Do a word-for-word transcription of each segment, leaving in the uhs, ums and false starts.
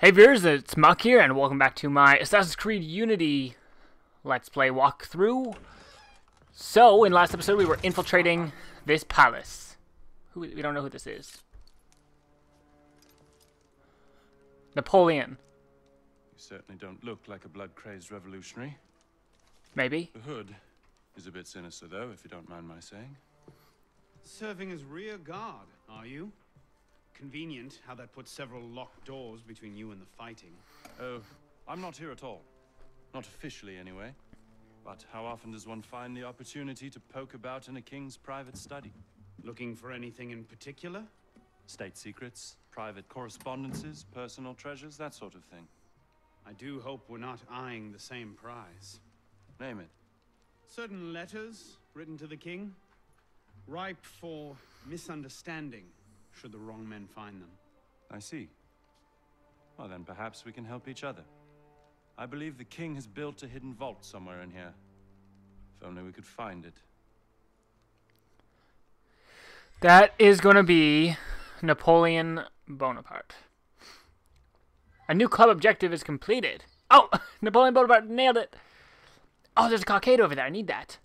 Hey viewers, it's Muck here, and welcome back to my Assassin's Creed Unity Let's Play walkthrough. So, in last episode we were infiltrating this palace. Who, we don't know who this is. Napoleon. You certainly don't look like a blood-crazed revolutionary. Maybe. The hood is a bit sinister though, if you don't mind my saying. Serving as rear guard, are you? Convenient how that puts several locked doors between you and the fighting. Oh, I'm not here at all. Not officially, anyway. But how often does one find the opportunity to poke about in a king's private study? Looking for anything in particular? State secrets, private correspondences, personal treasures, that sort of thing. I do hope we're not eyeing the same prize. Name it. Certain letters written to the king, ripe for misunderstanding. Should the wrong men find them. I see. Well, then perhaps we can help each other. I believe the king has built a hidden vault somewhere in here. If only we could find it. That is going to be Napoleon Bonaparte. A new club objective is completed. Oh! Napoleon Bonaparte nailed it! Oh, there's a cockade over there. I need that.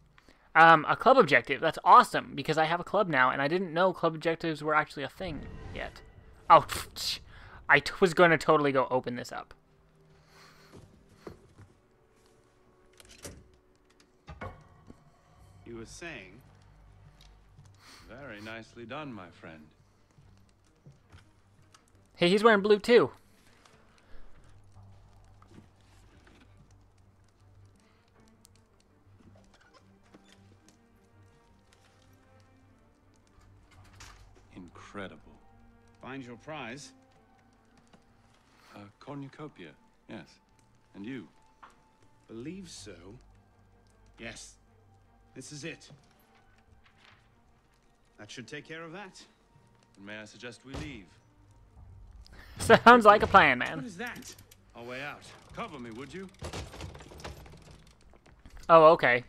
Um, a club objective. That's awesome, because I have a club now, and I didn't know club objectives were actually a thing yet. Oh, pfft. I t was going to totally go open this up. You were saying? Very nicely done, my friend. Hey, he's wearing blue, too. Incredible. Find your prize. A cornucopia, yes. And you? Believe so. Yes. This is it. That should take care of that. And may I suggest we leave? Sounds like a plan, man. What is that? Our way out. Cover me, would you? Oh, okay.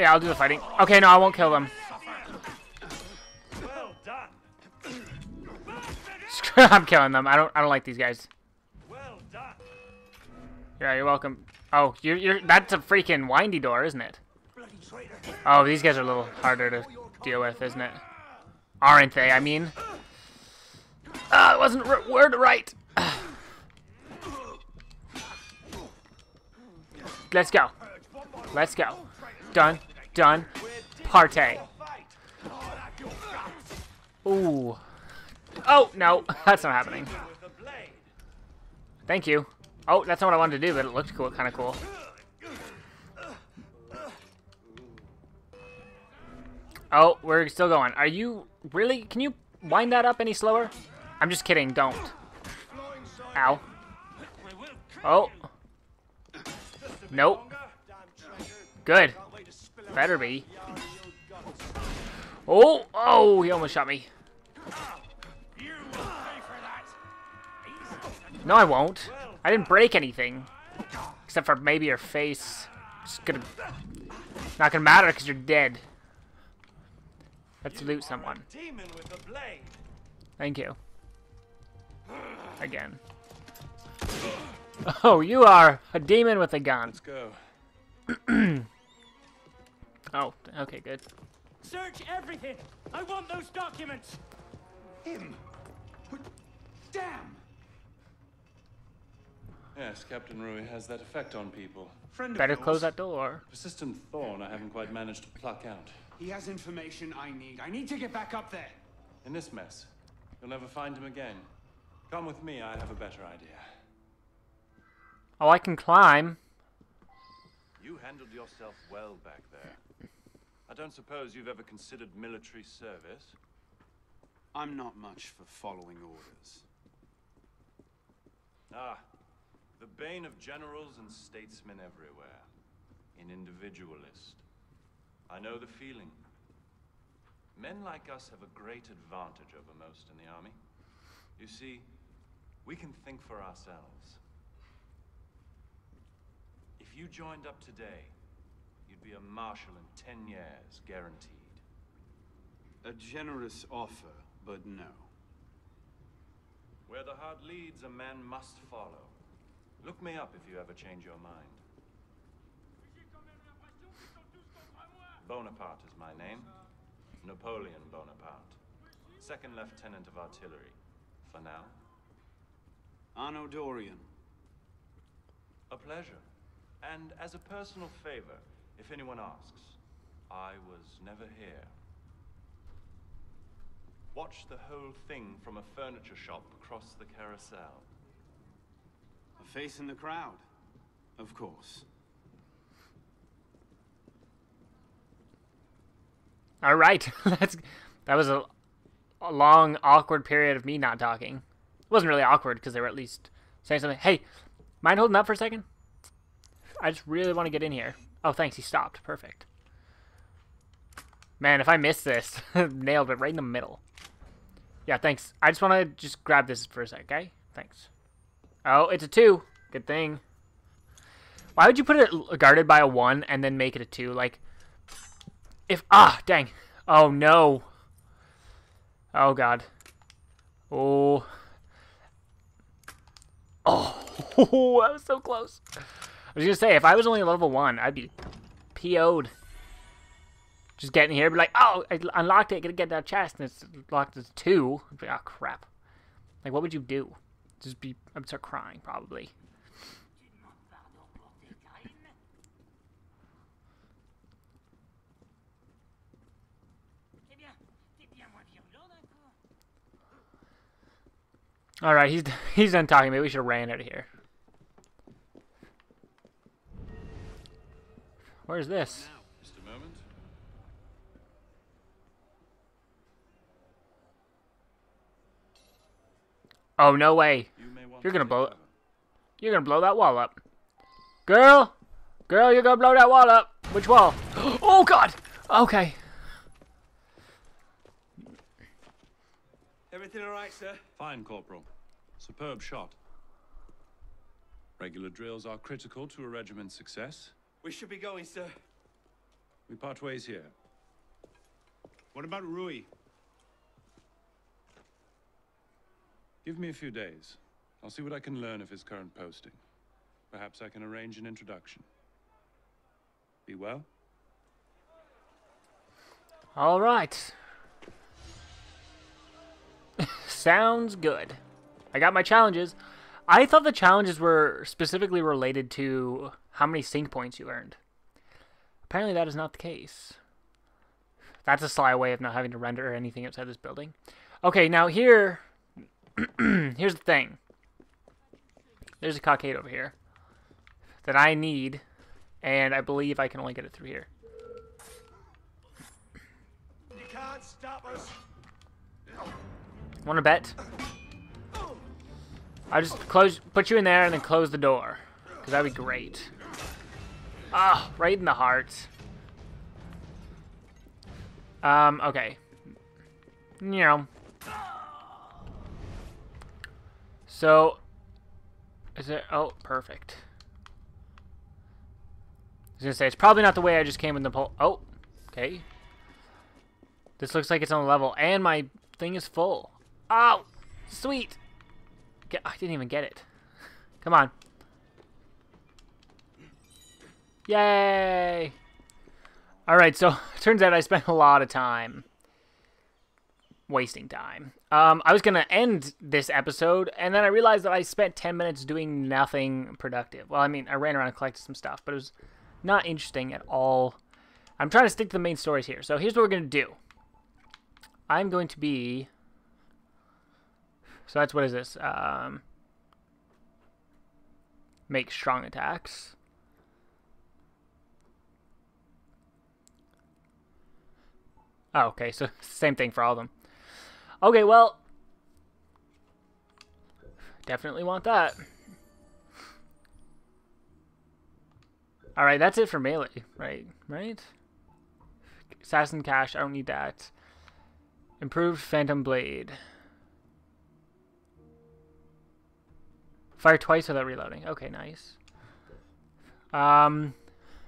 Yeah, I'll do the fighting. Okay, no, I won't kill them. Well done. I'm killing them. I don't. I don't like these guys. Well done. Yeah, you're welcome. Oh, you're. You're. That's a freaking windy door, isn't it? Oh, these guys are a little harder to deal with, isn't it? Aren't they? I mean, ah, uh, it wasn't r word right. Let's go. Let's go. Done. Done. Partey. Ooh. Oh, no. That's not happening. Thank you. Oh, that's not what I wanted to do, but it looked cool. Kind of cool. Oh, we're still going. Are you... Really? Can you wind that up any slower? I'm just kidding. Don't. Ow. Oh. Nope. Good. Better be. Oh! Oh! He almost shot me. No, I won't. I didn't break anything. Except for maybe your face. It's gonna... Not gonna matter because you're dead. Let's loot someone. Thank you. Again. Oh, you are a demon with a gun. Let's go. Oh, okay, good. Search everything! I want those documents! Him! Damn! Yes, Captain Rui has that effect on people. Friend Better of close that door. Persistent thorn I haven't quite managed to pluck out. He has information I need. I need to get back up there! In this mess, you'll never find him again. Come with me, I have a better idea. Oh, I can climb. You handled yourself well back there. I don't suppose you've ever considered military service? I'm not much for following orders. Ah, the bane of generals and statesmen everywhere. An individualist. I know the feeling. Men like us have a great advantage over most in the army. You see, we can think for ourselves. If you joined up today, you'd be a marshal in ten years, guaranteed. A generous offer, but no. Where the heart leads, a man must follow. Look me up if you ever change your mind. Bonaparte is my name. Napoleon Bonaparte. Second Lieutenant of Artillery. For now. Arno Dorian. A pleasure. And as a personal favor, if anyone asks, I was never here. Watch the whole thing from a furniture shop across the carousel. A face in the crowd, of course. All right, that's that was a, a long, awkward period of me not talking. It wasn't really awkward because they were at least saying something. Hey, mind holding up for a second? I just really want to get in here. Oh, thanks. He stopped. Perfect. Man, if I miss this, nailed it right in the middle. Yeah, thanks. I just want to just grab this for a sec, okay? Thanks. Oh, it's a two. Good thing. Why would you put it guarded by a one and then make it a two? Like, if... Ah, dang. Oh, no. Oh, God. Oh. Oh, I was so close. I was going to say, if I was only level one, I'd be P O'd. Just get in here and be like, oh, I unlocked it, gotta get that chest, and it's locked as two. I'd be like, oh, crap. Like, what would you do? Just be, I'd start crying, probably. Alright, he's, he's done talking. Maybe we should have ran out of here. Where's this? Oh, no way. You're gonna blow You're gonna blow that wall up. Girl! Girl, you're gonna blow that wall up. Which wall? Oh, God! Okay. Everything all right, sir? Fine, Corporal. Superb shot. Regular drills are critical to a regiment's success. We should be going, sir. We part ways here. What about Rui? Give me a few days. I'll see what I can learn of his current posting. Perhaps I can arrange an introduction. Be well. All right. Sounds good. I got my challenges. I thought the challenges were specifically related to how many sync points you earned. Apparently that is not the case. That's a sly way of not having to render anything outside this building. Okay, now here... Here's the thing. There's a cockade over here that I need, and I believe I can only get it through here. You can't stop us. Wanna bet? I'll just close, put you in there, and then close the door, cause that'd be great. Ah, oh, right in the heart. Um. Okay. You know. So, is there, oh, perfect. I was gonna say, it's probably not the way I just came in the pole. Oh, okay. This looks like it's on a level, and my thing is full. Oh, sweet. Get, I didn't even get it. Come on. Yay. All right, so it turns out I spent a lot of time. Wasting time. Um, I was going to end this episode, and then I realized that I spent ten minutes doing nothing productive. Well, I mean, I ran around and collected some stuff, but it was not interesting at all. I'm trying to stick to the main stories here. So here's what we're going to do. I'm going to be... So that's, what is this? Um, make strong attacks. Oh, okay, so same thing for all of them. Okay, well, definitely want that. All right, that's it for melee, right? Right? Assassin Cash, I don't need that. Improved Phantom Blade. Fire twice without reloading. Okay, nice. Um,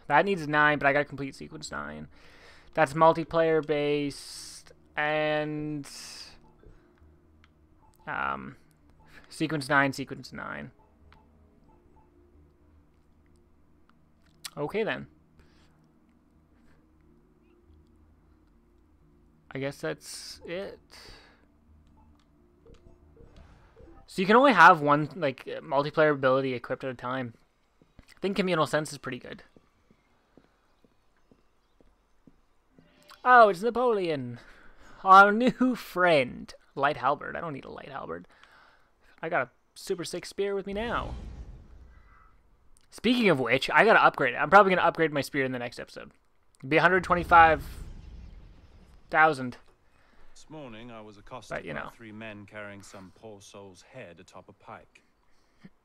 that needs nine, but I got complete sequence nine. That's multiplayer based and... Um, sequence nine, sequence nine. Okay, then. I guess that's it. So you can only have one, like, multiplayer ability equipped at a time. I think Communal Sense is pretty good. Oh, it's Napoleon. Our new friend. Light halberd. I don't need a light halberd. I got a super sick spear with me now. Speaking of which, I gotta upgrade it. I'm probably gonna upgrade my spear in the next episode. It'd be one hundred twenty-five thousand. This morning I was accosted but, you know. by three men carrying some poor soul's head atop a pike.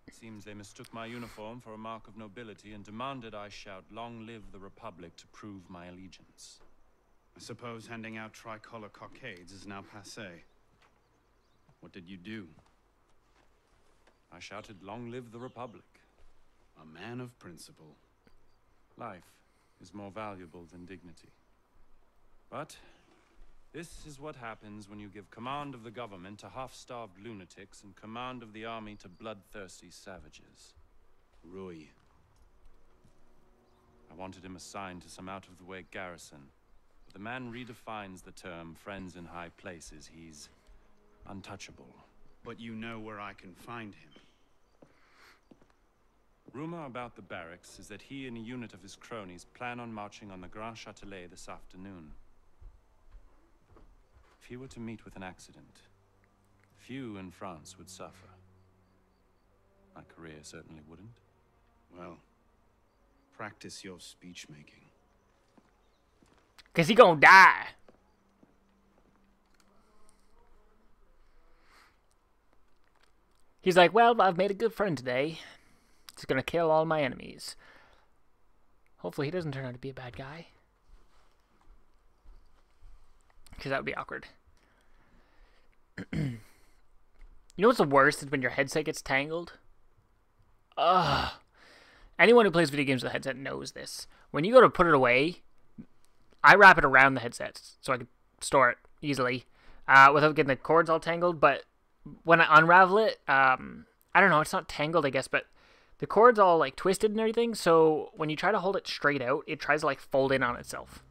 It seems they mistook my uniform for a mark of nobility and demanded I shout, "Long live the Republic," to prove my allegiance. I suppose handing out tricolor cockades is now passé. What did you do? I shouted, "Long live the Republic." A man of principle. Life is more valuable than dignity. But this is what happens when you give command of the government to half-starved lunatics and command of the army to bloodthirsty savages. Rui. I wanted him assigned to some out-of-the-way garrison. But the man redefines the term "friends in high places." He's untouchable. But you know where I can find him. Rumor about the barracks is that he and a unit of his cronies plan on marching on the Grand Châtelet this afternoon. If he were to meet with an accident, few in France would suffer. My career certainly wouldn't. Well, practice your speech-making. 'Cause he gonna die. He's like, "Well, I've made a good friend today. It's gonna kill all my enemies." Hopefully he doesn't turn out to be a bad guy. Because that would be awkward. You know what's the worst is when your headset gets tangled? Ugh. Anyone who plays video games with a headset knows this. When you go to put it away, I wrap it around the headset so I can store it easily uh, without getting the cords all tangled. But when I unravel it, um, I don't know, it's not tangled, I guess, but the cord's all, like, twisted and everything, so when you try to hold it straight out, it tries to, like, fold in on itself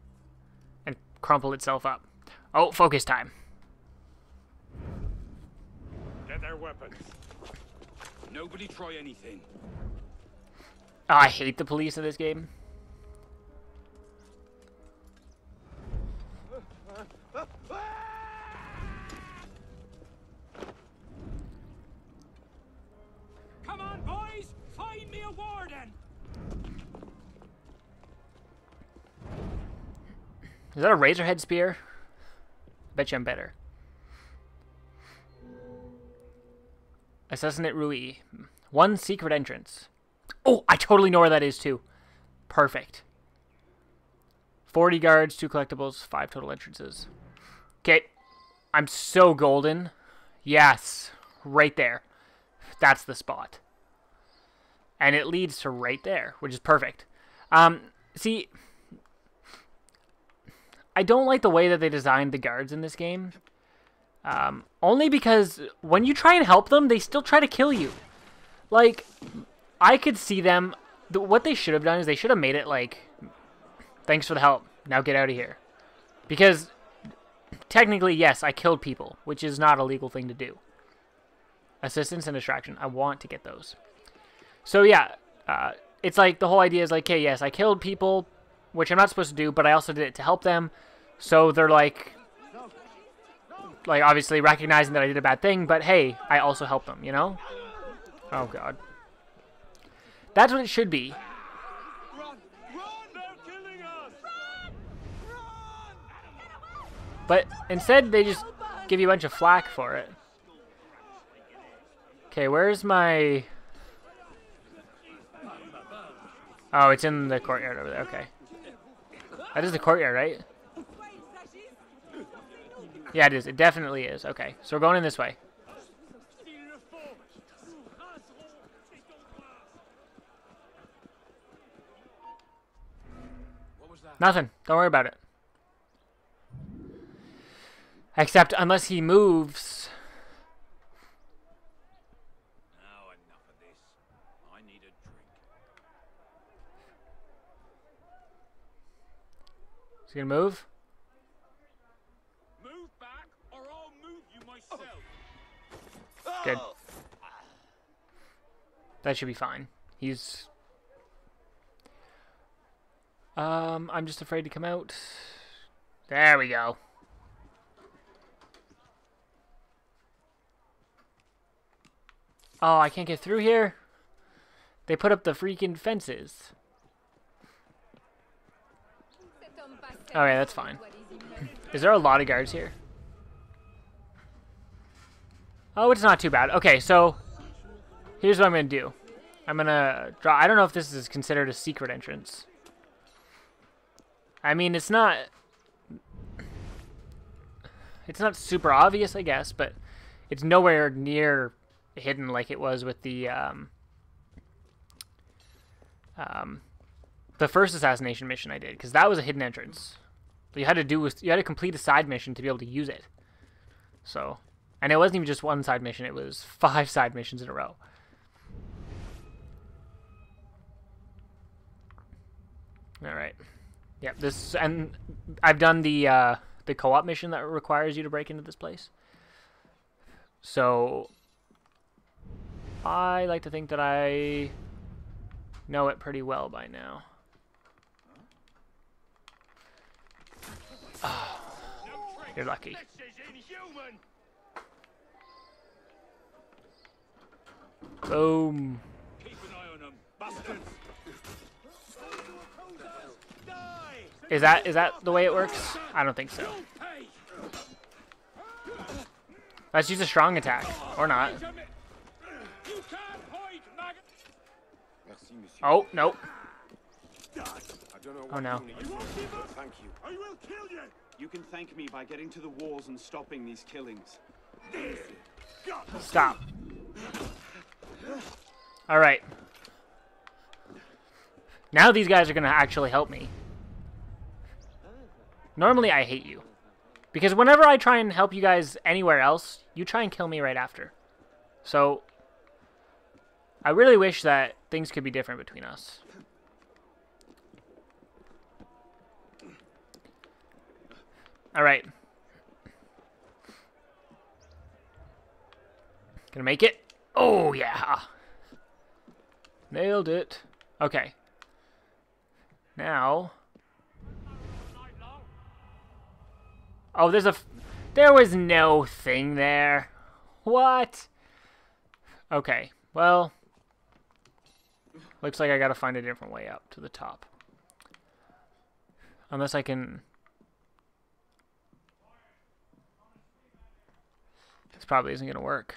and crumple itself up. Oh, focus time. Get their weapons. Nobody try anything. Oh, I hate the police in this game. Come on, boys! Find me a warden! Is that a Razorhead Spear? Bet you I'm better. Assassinate Rui. One secret entrance. Oh, I totally know where that is too. Perfect. forty guards, two collectibles, five total entrances. Okay. I'm so golden. Yes. Right there. That's the spot. And it leads to right there, which is perfect. Um, see... I don't like the way that they designed the guards in this game. Um, only because when you try and help them, they still try to kill you. Like, I could see them... The, what they should have done is they should have made it like, "Thanks for the help. Now get out of here." Because, technically, yes, I killed people, which is not a legal thing to do. Assistance and distraction. I want to get those. So, yeah. Uh, it's like, the whole idea is like, okay, yes, I killed people, which I'm not supposed to do, but I also did it to help them. So they're like, like obviously recognizing that I did a bad thing, but hey, I also helped them, you know? Oh God. That's what it should be. Run, run, they're killing us. Run, run. But instead they just give you a bunch of flack for it. Okay, where's my... Oh, it's in the courtyard over there, okay. That is the courtyard, right? Yeah, it is. It definitely is. Okay, so we're going in this way. What was that? Nothing. Don't worry about it. Except unless he moves. he gonna move? Move back, or I'll move you myself. Oh. Good. That should be fine. He's. Um, I'm just afraid to come out. There we go. Oh, I can't get through here. They put up the freaking fences. Alright, that's fine. Is there a lot of guards here? Oh, it's not too bad. Okay, so here's what I'm going to do. I'm going to draw... I don't know if this is considered a secret entrance. I mean, it's not... It's not super obvious, I guess, but it's nowhere near hidden like it was with the... Um, um, the first assassination mission I did, because that was a hidden entrance. What you had to do was you had to complete a side mission to be able to use it. So, and it wasn't even just one side mission; it was five side missions in a row. All right, yeah. This and I've done the uh, the co-op mission that requires you to break into this place. So, I like to think that I know it pretty well by now. Oh, you're lucky. Boom. Is that is that the way it works? I don't think so. Let's use a strong attack, or not. Oh no. Oh no. Thank you. I will kill you. You can thank me by getting to the walls and stopping these killings. Stop. All right. Now these guys are going to actually help me. Normally I hate you. Because whenever I try and help you guys anywhere else, you try and kill me right after. So I really wish that things could be different between us. All right. Gonna make it. Oh, yeah. Nailed it. Okay. Now. Oh, there's a... F there was no thing there. What? Okay. Well. Looks like I gotta find a different way up to the top. Unless I can... This probably isn't going to work.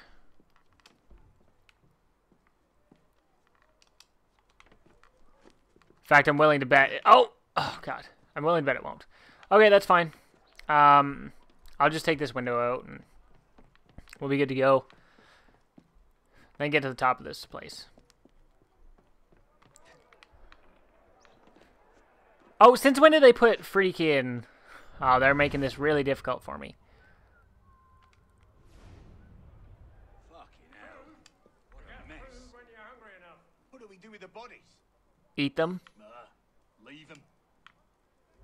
In fact, I'm willing to bet... It, oh! Oh, God. I'm willing to bet it won't. Okay, that's fine. Um, I'll just take this window out, and we'll be good to go. Then get to the top of this place. Oh, since when did they put freaking... Oh, they're making this really difficult for me. The bodies. Eat them. Uh, leave them.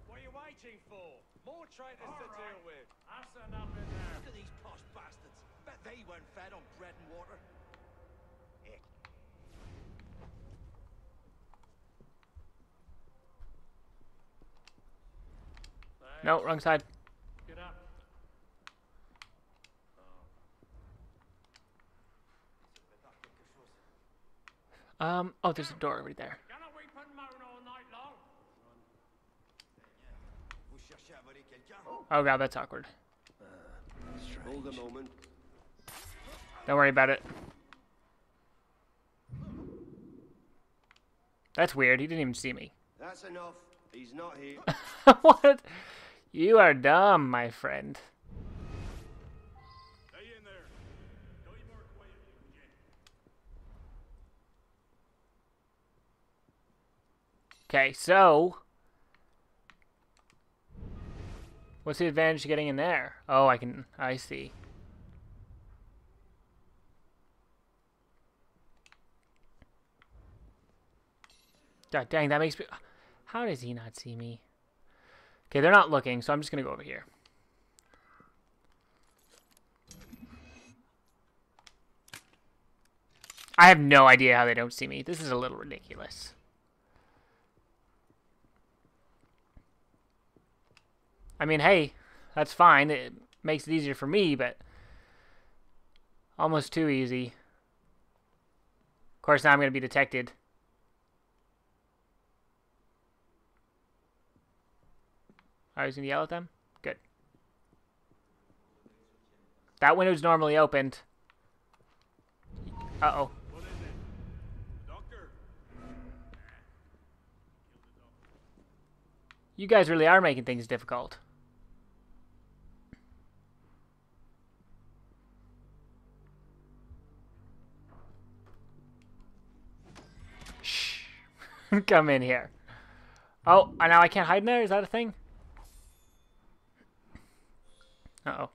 What are you waiting for? More traitors all to right. deal with. That's enough in there. Look at these posh bastards. Bet they weren't fed on bread and water. Yeah. No, wrong side. Get up. Um, oh, there's a door over there. Oh god, that's awkward. Don't worry about it. That's weird. He didn't even see me. That's enough. He's not here. What? You are dumb, my friend. Okay, so what's the advantage to getting in there? Oh, I can, I see. God dang, that makes me, how does he not see me? Okay, they're not looking, so I'm just going to go over here. I have no idea how they don't see me. This is a little ridiculous. I mean, hey, that's fine. It makes it easier for me, but almost too easy. Of course, now I'm going to be detected. I was going to yell at them? Good. That window's normally opened. Uh-oh. You guys really are making things difficult. Shh. Come in here. Oh, now I can't hide in there? Is that a thing? Uh-oh.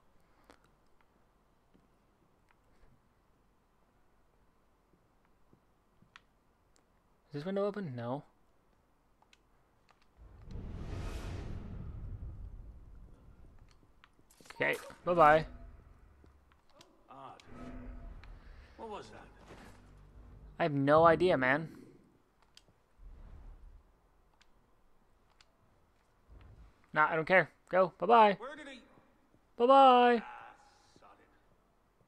Is this window open? No. Okay, bye-bye. What was that? I have no idea, man. Nah, I don't care. Go, bye-bye. Where did he... Bye-bye.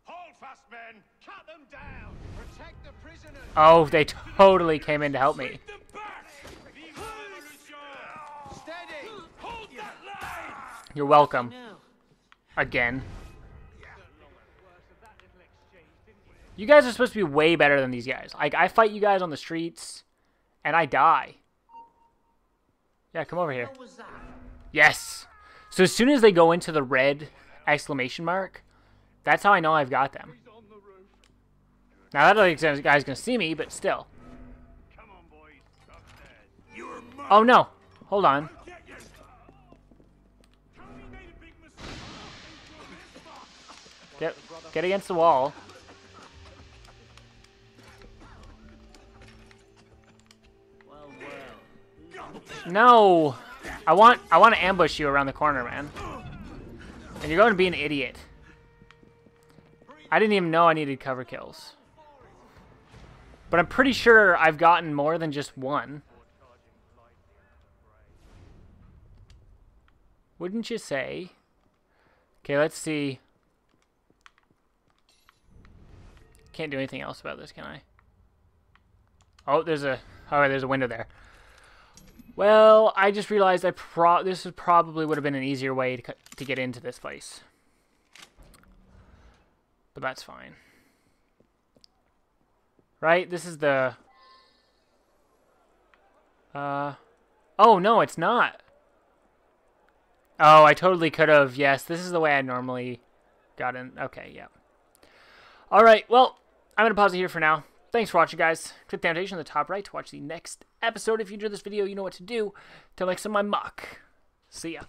Hold fast, men. Cut them down. Protect the prisoners. Oh, they totally came in to help me. Steady. Hold that line. You're welcome. Again. You guys are supposed to be way better than these guys. Like, I fight you guys on the streets, and I die. Yeah, come over here. Yes. So as soon as they go into the red exclamation mark, that's how I know I've got them. Now I don't think this guy's gonna see me, but still. Oh no! Hold on. Get, get against the wall. No. I want I want to ambush you around the corner, man. And you're going to be an idiot. I didn't even know I needed cover kills. But I'm pretty sure I've gotten more than just one. Wouldn't you say? Okay, let's see. Can't do anything else about this, can I? Oh, there's a... Alright, there's a window there. Well, I just realized I pro this would probably would have been an easier way to, to get into this place. But that's fine. Right? This is the... Uh... Oh, no, it's not. Oh, I totally could have. Yes, this is the way I normally got in. Okay, yeah. Alright, well, I'm going to pause it here for now. Thanks for watching, guys. Click the annotation on the top right to watch the next episode. If you enjoyed this video, you know what to do. Till next time, my muck. See ya.